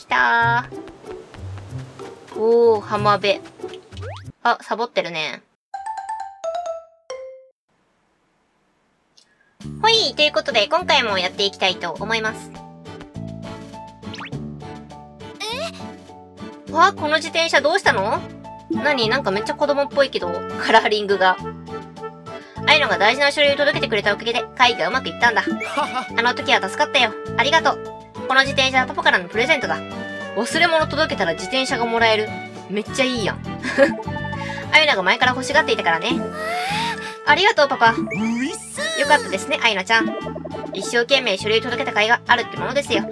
来たー。おー、浜辺。あ、サボってるね。ほい、ということで今回もやっていきたいと思います。わ、この自転車どうしたの？何？なんかめっちゃ子供っぽいけど、カラーリングが。アイロンが大事な書類を届けてくれたおかげで会議がうまくいったんだ。あの時は助かったよ。ありがとう。この自転車はパパからのプレゼントだ。忘れ物届けたら自転車がもらえる。めっちゃいいやん。アイナが前から欲しがっていたからね。ありがとうパパ。よかったですね、アイナちゃん。一生懸命書類を届けた甲斐があるってものですよ。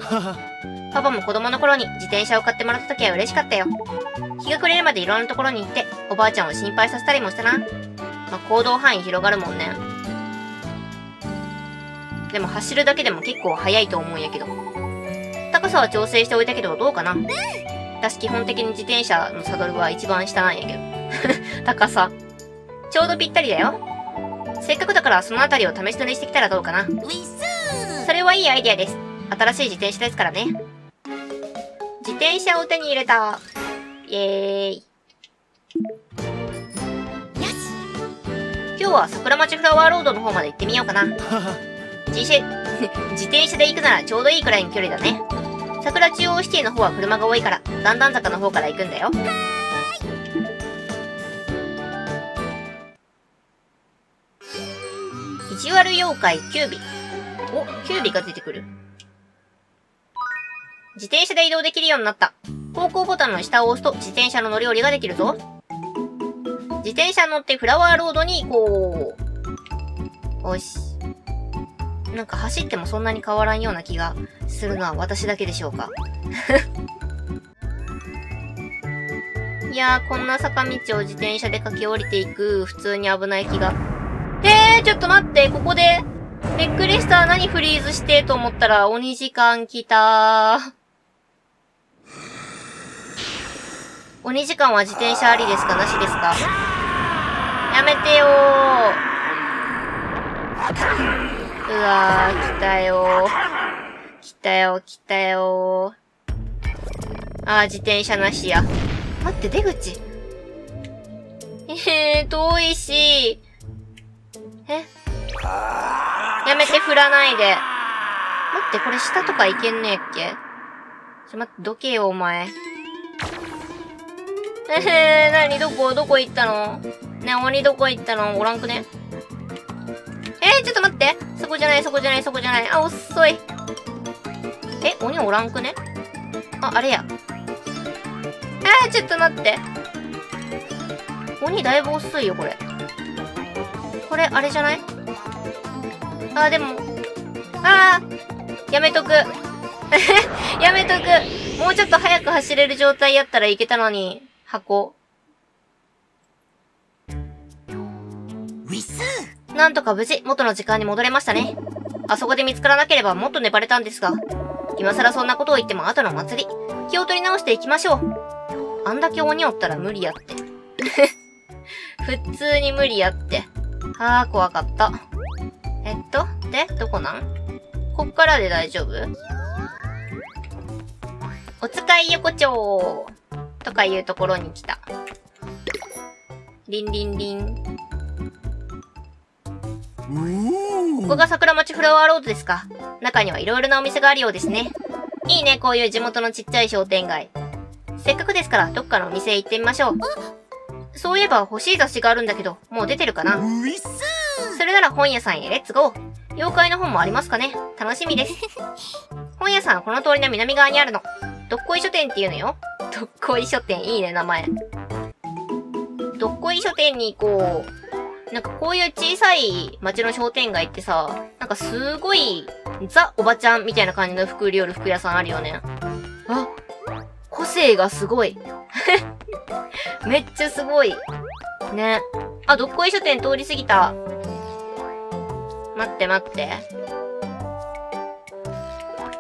パパも子供の頃に自転車を買ってもらった時は嬉しかったよ。日が暮れるまでいろんなところに行って、おばあちゃんを心配させたりもしたな。まあ、行動範囲広がるもんね。でも走るだけでも結構速いと思うんやけど。高さは調整しておいたけどどうかな。私基本的に自転車のサドルは一番下なんやけど。高さ。ちょうどぴったりだよ。せっかくだからそのあたりを試し乗りしてきたらどうかな。それはいいアイディアです。新しい自転車ですからね。自転車を手に入れた。イエーイ。今日は桜町フラワーロードの方まで行ってみようかな。自転車で行くならちょうどいいくらいの距離だね。桜中央シティの方は車が多いから、段々坂の方から行くんだよ。意地悪妖怪キュービ。お、キュービが出てくる。自転車で移動できるようになった。方向ボタンの下を押すと自転車の乗り降りができるぞ。自転車に乗ってフラワーロードに行こう。よし。なんか走ってもそんなに変わらんような気がするのは私だけでしょうか。いやー、こんな坂道を自転車で駆け下りていく、普通に危ない気が。ちょっと待って、ここで、びっくりした。何フリーズしてと思ったら、鬼時間来たー。鬼時間は自転車ありですか、なしですか？やめてよー。うわー、来たよー。来たよ、来たよー。あー、自転車なしや。待って、出口。遠いし。やめて、振らないで。待って、これ下とか行けんねえっけ？ちょ、待って、どけよ、お前。なに、どこ行ったの？ね、鬼どこ行ったの？おらんくね？ちょっと待って。そこじゃない、そこじゃない、そこじゃない。あ、遅い。鬼おらんくね？あ、あれや。ちょっと待って。鬼だいぶ遅いよ、これ。これ、あれじゃない？でも。やめとく。やめとく。もうちょっと早く走れる状態やったらいけたのに、箱。なんとか無事、元の時間に戻れましたね。あそこで見つからなければもっと粘れたんですが、今更そんなことを言っても後の祭り、気を取り直していきましょう。あんだけ鬼おったら無理やって。普通に無理やって。怖かった。で、どこなん？こっからで大丈夫？お使い横丁とかいうところに来た。リンリンリン。ここが桜町フラワーロードですか。中にはいろいろなお店があるようですね。いいね、こういう地元のちっちゃい商店街。せっかくですから、どっかのお店へ行ってみましょう。そういえば欲しい雑誌があるんだけど、もう出てるかな。それなら本屋さんへレッツゴー。妖怪の本もありますかね。楽しみです。本屋さんはこの通りの南側にあるの。どっこい書店っていうのよ。どっこい書店、いいね、名前。どっこい書店に行こう。なんかこういう小さい町の商店街ってさ、なんかすごいザ・おばちゃんみたいな感じの服売りよる服屋さんあるよね。あ、個性がすごい。めっちゃすごい。ね。あ、どっこい書店通り過ぎた。待って待って。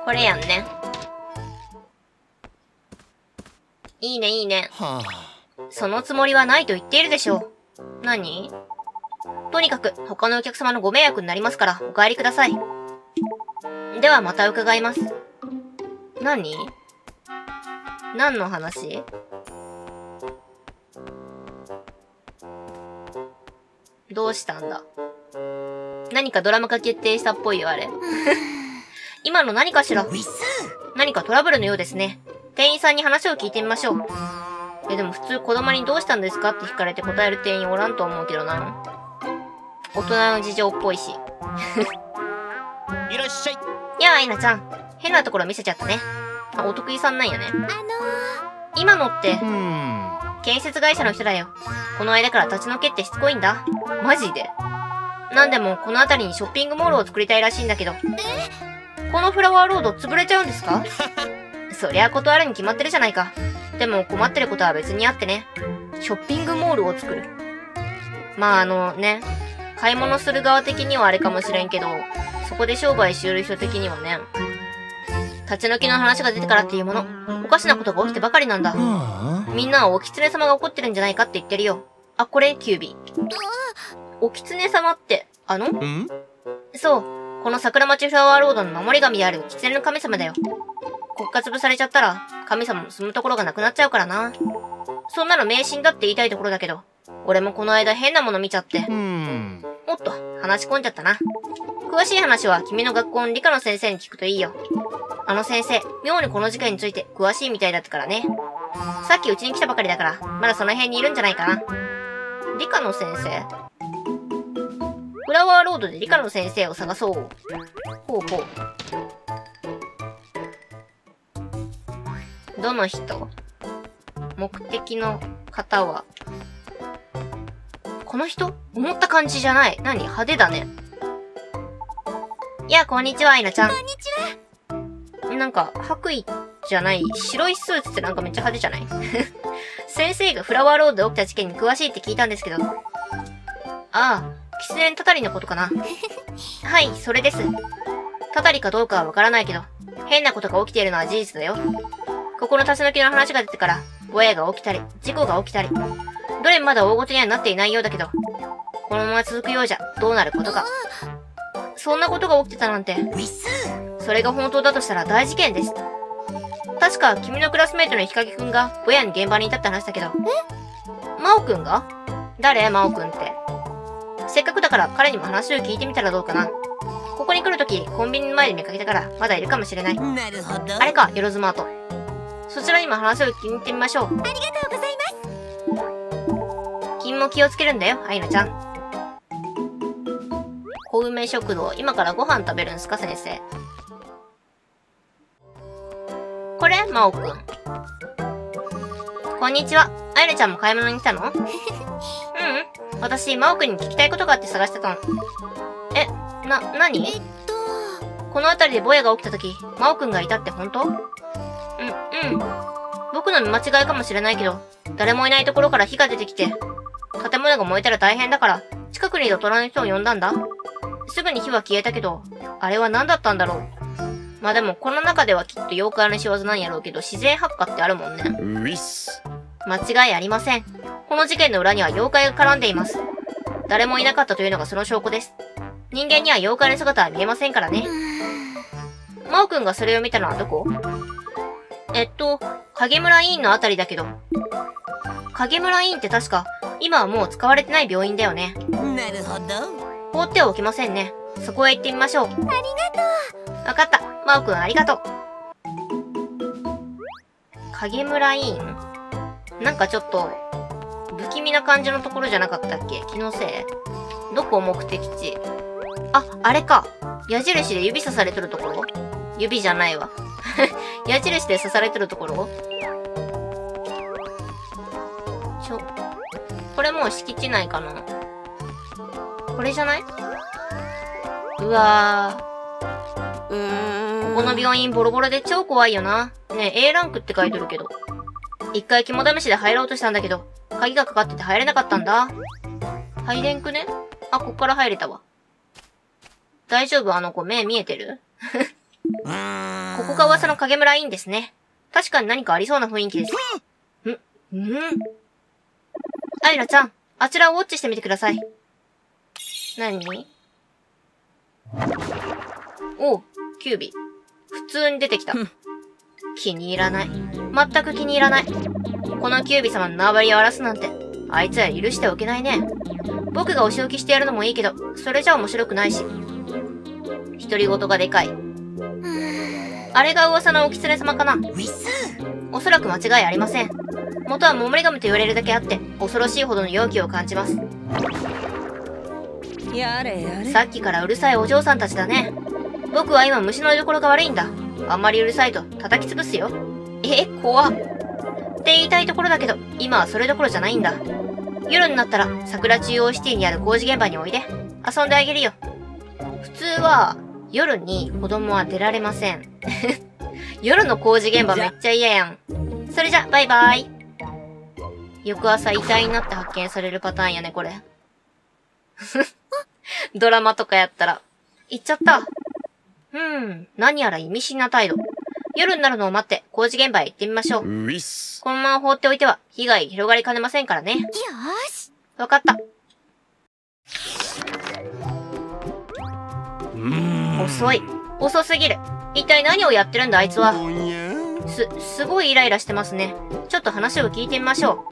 これやんね。いいねいいね。そのつもりはないと言っているでしょう。何？とにかく、他のお客様のご迷惑になりますから、お帰りください。ではまた伺います。何？何の話？どうしたんだ？何かドラマ化決定したっぽいよ、あれ。今の何かしら？何かトラブルのようですね。店員さんに話を聞いてみましょう。でも普通子供にどうしたんですかって聞かれて答える店員おらんと思うけどな。大人の事情っぽいし。いらっしゃい。やあ、えなちゃん。変なところ見せちゃったね。あ、お得意さんなんやね。今のって、建設会社の人だよ。この間から立ち退けってしつこいんだ。マジで。なんでも、この辺りにショッピングモールを作りたいらしいんだけど。このフラワーロード潰れちゃうんですか？そりゃ断るに決まってるじゃないか。でも困ってることは別にあってね。ショッピングモールを作る。まあね、買い物する側的にはあれかもしれんけど、そこで商売しよる人的にはね。立ち退きの話が出てからっていうもの、おかしなことが起きてばかりなんだ。みんなはお狐様が怒ってるんじゃないかって言ってるよ。あ、これ、キュービー。お狐様って、そう、この桜町フラワーロードの守り神である狐の神様だよ。こっか潰されちゃったら、神様も住むところがなくなっちゃうからな。そんなの迷信だって言いたいところだけど、俺もこの間変なもの見ちゃって。おっと、話し込んじゃったな。詳しい話は君の学校の理科の先生に聞くといいよ。あの先生、妙にこの事件について詳しいみたいだったからね。さっきうちに来たばかりだから、まだその辺にいるんじゃないかな。理科の先生？フラワーロードで理科の先生を探そう。ほうほう。どの人？目的の方は？この人？思った感じじゃない。何？派手だね。いや、こんにちは、えなちゃん。こんにちは。なんか、白衣じゃない、白いスーツってなんかめっちゃ派手じゃない？先生がフラワーロードで起きた事件に詳しいって聞いたんですけど。ああ、キツネたたりのことかな。はい、それです。たたりかどうかはわからないけど、変なことが起きているのは事実だよ。ここの立ち退きの話が出てから、ぼやが起きたり、事故が起きたり、どれもまだ大ごとにはなっていないようだけど、このまま続くようじゃ、どうなることか。そんなことが起きてたなんて。それが本当だとしたら大事件です。確か君のクラスメイトの日陰くんがぼやに現場にいたって話だけど。真央くんが？誰？真央くんって。せっかくだから彼にも話を聞いてみたらどうかな。ここに来るときコンビニの前で見かけたからまだいるかもしれない。なるほど。あれか、よろずまーと。そちらにも話を聞いてみましょう。ありがとうございます。君も気をつけるんだよ、あいなちゃん。小梅食堂、今からご飯食べるんすか、先生。これ真央くん。こんにちは。あゆねちゃんも買い物に来たの？うん。私、真央くんに聞きたいことがあって探してたの。何？この辺りでぼやが起きたとき、真央くんがいたって本当？僕の見間違いかもしれないけど、誰もいないところから火が出てきて、建物が燃えたら大変だから、近くにいる大人の人を呼んだんだ。すぐに火は消えたけど、あれは何だったんだろう。まあでも、この中ではきっと妖怪の仕業なんやろうけど、自然発火ってあるもんね。間違いありません。この事件の裏には妖怪が絡んでいます。誰もいなかったというのがその証拠です。人間には妖怪の姿は見えませんからね。真央くんがそれを見たのはどこ？影村医院のあたりだけど。影村医院って確か、今はもう使われてない病院だよね。なるほど。放ってはおきませんね。そこへ行ってみましょう。ありがとう。わかった。真央くん、ありがとう。影村委員？なんかちょっと、不気味な感じのところじゃなかったっけ？気のせい？どこ？目的地。あ、あれか。矢印で指刺されとるところ？指じゃないわ。矢印で刺されとるところ？これもう敷地内かな？これじゃない？うわぁ。ここの病院ボロボロで超怖いよな。ねえ、A ランクって書いてるけど。一回肝試しで入ろうとしたんだけど、鍵がかかってて入れなかったんだ。入れんくね？あ、こっから入れたわ。大丈夫？あの子、目見えてる？ここが噂の影村委員ですね。確かに何かありそうな雰囲気です。あゆらちゃん、あちらをウォッチしてみてください。何？おう、キュービー。普通に出てきた。気に入らない。全く気に入らない。このキュービ様の縄張りを荒らすなんて、あいつは許しておけないね。僕がお仕置きしてやるのもいいけど、それじゃ面白くないし。独り言がでかい。あれが噂のお狐様かな。おそらく間違いありません。元は守り神と言われるだけあって、恐ろしいほどの容器を感じます。やれやれ。さっきからうるさいお嬢さんたちだね。僕は今虫の居所が悪いんだ。あんまりうるさいと叩き潰すよ。怖っ。って言いたいところだけど、今はそれどころじゃないんだ。夜になったら桜中央シティにある工事現場においで。遊んであげるよ。普通は夜に子供は出られません。夜の工事現場めっちゃ嫌やん。それじゃ、バイバイ。翌朝遺体になって発見されるパターンやね、これ。ドラマとかやったら。行っちゃった。何やら意味深な態度。夜になるのを待って工事現場へ行ってみましょう。このまま放っておいては被害広がりかねませんからね。よし。わかった。遅い。遅すぎる。一体何をやってるんだあいつは。すごいイライラしてますね。ちょっと話を聞いてみましょ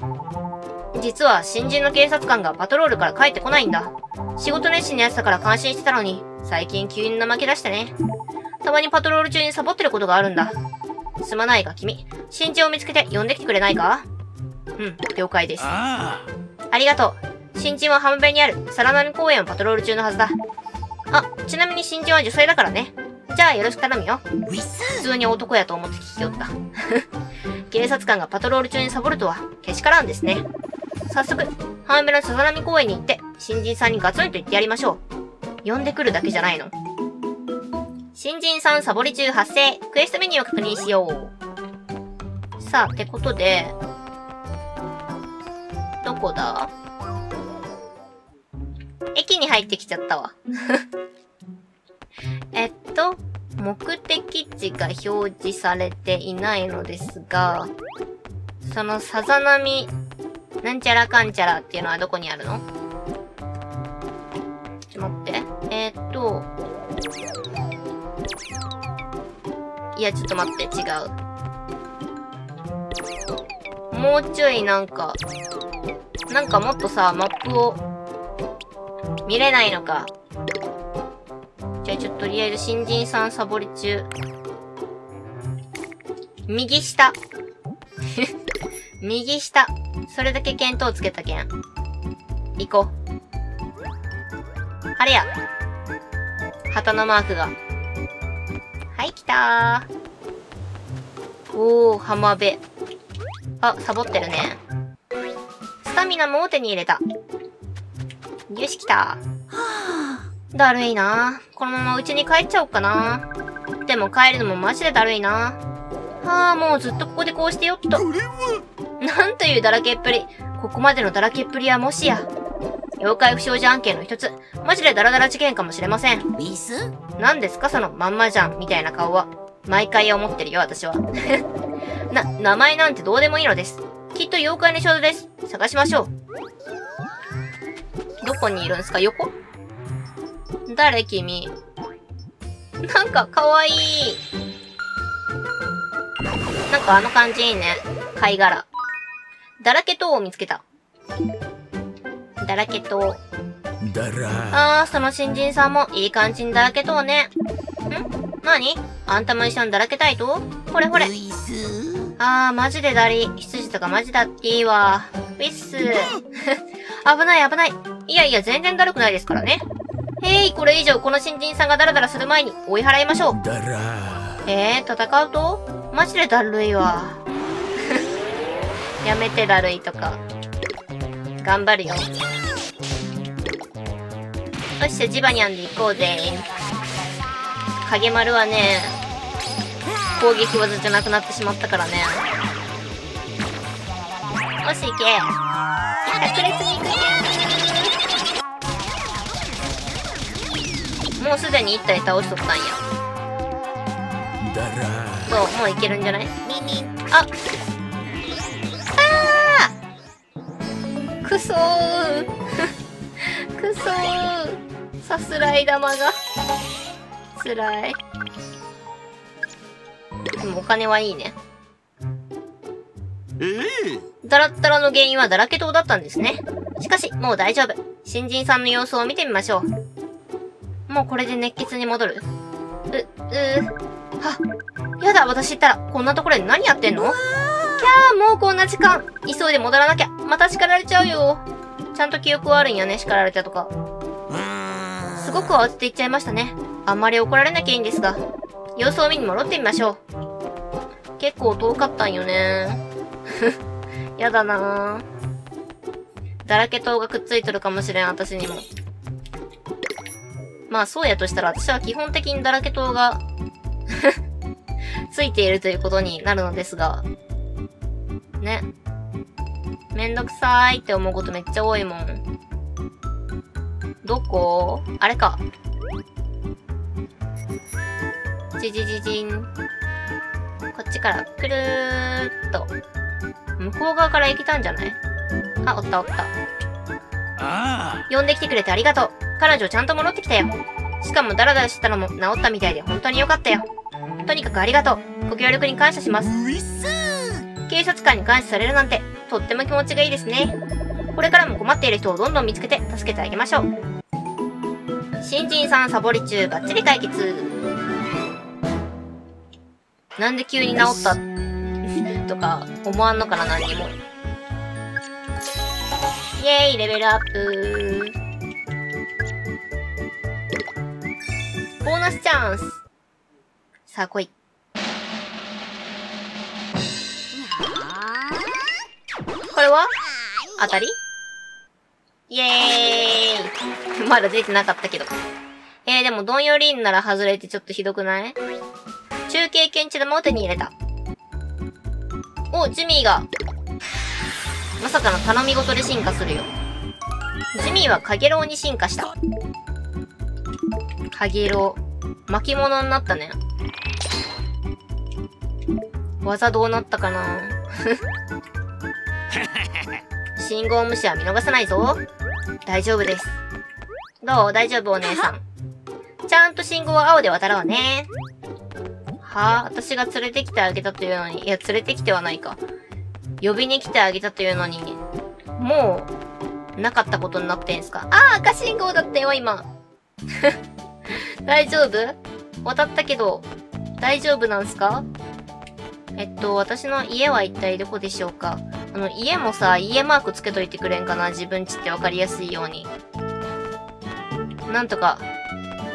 う。実は新人の警察官がパトロールから帰ってこないんだ。仕事熱心なやつだから感心してたのに、最近急に怠け出してね。たまにパトロール中にサボってることがあるんだ。すまないが君、新人を見つけて呼んできてくれないか？了解です。ありがとう。新人は浜辺にある皿波公園をパトロール中のはずだ。あ、ちなみに新人は女性だからね。じゃあよろしく頼むよ。普通に男やと思って聞きよった。警察官がパトロール中にサボるとは、けしからんですね。早速、浜辺のさざ波公園に行って、新人さんにガツンと言ってやりましょう。呼んでくるだけじゃないの。新人さんサボり中発生。クエストメニューを確認しよう。さあ、ってことで、どこだ？駅に入ってきちゃったわ。目的地が表示されていないのですが、そのさざ波、なんちゃらかんちゃらっていうのはどこにあるの？ちょっと待って。いや、ちょっと待って、違う。もうちょいなんかもっとさ、マップを見れないのか。じゃあちょっととりあえず新人さんサボり中。右下。右下。それだけ見当つけたけん。行こう。あれや。旗のマークが。はい、来たー。おー、浜辺。あ、サボってるね。スタミナも手に入れた。よし、来たー。だるいなー。このまま家に帰っちゃおうかなー。でも帰るのもマジでだるいなー。もうずっとここでこうしてよっと。なんというだらけっぷり。ここまでのだらけっぷりはもしや。妖怪不祥事案件の一つ。マジでダラダラ事件かもしれません。何ですかそのまんまじゃんみたいな顔は。毎回思ってるよ、私は。名前なんてどうでもいいのです。きっと妖怪の肖像です。探しましょう。どこにいるんですか横？誰君。なんかかわいい。なんかあの感じいいね。貝殻。だらけ塔を見つけた。だらけと。その新人さんもいい感じにだらけとうね。なに？あんたも一緒にだらけたいと？ほれほれ。マジでだり。羊とかマジだっていいわ。ウィッス。危ない危ない。いやいや、全然だるくないですからね。これ以上この新人さんがダラダラする前に追い払いましょう。戦うと？マジでだるいわ。やめてだるいとか。頑張るよ。よし、ジバニャンで行こうぜ。影丸はね、攻撃技じゃなくなってしまったからね。よし、行け。炸裂に行くよ。もうすでに1体倒しとったんや。そう、もういけるんじゃない？くそー。くそー。さすらい玉が。つらい。お金はいいね。ダラッダラの原因はだらけ島だったんですね。しかし、もう大丈夫。新人さんの様子を見てみましょう。もうこれで熱血に戻る。は、やだ、私ったら、こんなところで何やってんの？キャー、もうこんな時間。急いで戻らなきゃ。また叱られちゃうよ。ちゃんと記憶はあるんやね、叱られたとか。すごく慌てていっちゃいましたね。あんまり怒られなきゃいいんですが。様子を見に戻ってみましょう。結構遠かったんよね。やだなぁ。だらけ島がくっついとるかもしれん、私にも。まあ、そうやとしたら、私は基本的にだらけ島が、ついているということになるのですが。ね。めんどくさーいって思うことめっちゃ多いもん。どこ？あれか。じじじじん。こっちからくるーっと。向こう側から行けたんじゃない？あ、おったおった。呼んできてくれてありがとう。彼女ちゃんと戻ってきたよ。しかもダラダラしてたのも治ったみたいで本当によかったよ。とにかくありがとう。ご協力に感謝します。警察官に感謝されるなんて、とっても気持ちがいいですね。これからも困っている人をどんどん見つけて助けてあげましょう。新人さんサボり中、バッチリ解決。なんで急に治ったとか思わんのかな、何にも。イエーイ、レベルアップ。ボーナスチャンス。さあ来い。これは当たり？イエーイ。まだ出てなかったけど。でもドンヨリーンなら外れてちょっとひどくない？中継検知玉を手に入れた。お、ジミーが、まさかの頼み事で進化するよ。ジミーはカゲロウに進化した。カゲロウ。巻物になったね。技どうなったかな。信号無視は見逃さないぞ。大丈夫です。どう？大丈夫、お姉さん。ちゃんと信号は青で渡ろうね。はあ、私が連れてきてあげたというのに、いや、連れてきてはないか。呼びに来てあげたというのに、もう、なかったことになってんすか。ああ、赤信号だったよ、今。大丈夫？渡ったけど、大丈夫なんすか？私の家は一体どこでしょうか。家もさ、家マークつけといてくれんかな。自分ちってわかりやすいように。なんとか、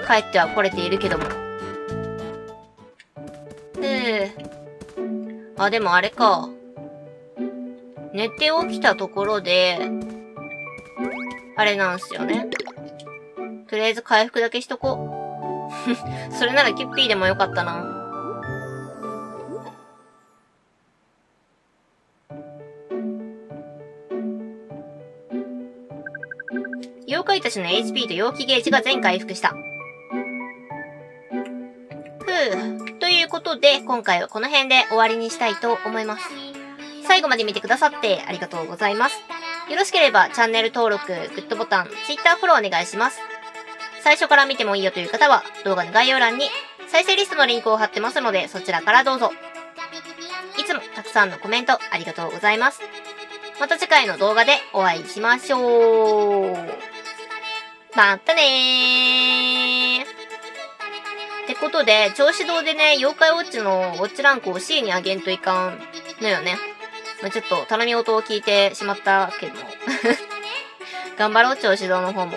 帰っては来れているけども。あ、でもあれか。寝て起きたところで、あれなんすよね。とりあえず回復だけしとこう。それならキュッピーでもよかったな。妖怪たちの HP と陽気ゲージが全回復した。ということで、今回はこの辺で終わりにしたいと思います。最後まで見てくださってありがとうございます。よろしければチャンネル登録、グッドボタン、Twitter フォローお願いします。最初から見てもいいよという方は動画の概要欄に再生リストのリンクを貼ってますので、そちらからどうぞ。いつもたくさんのコメントありがとうございます。また次回の動画でお会いしましょう。またねー。ってことで、調子堂でね、妖怪ウォッチのウォッチランクを C に上げんといかんのよね。まあ、ちょっと頼み事を聞いてしまったけども。頑張ろう、調子堂の方も。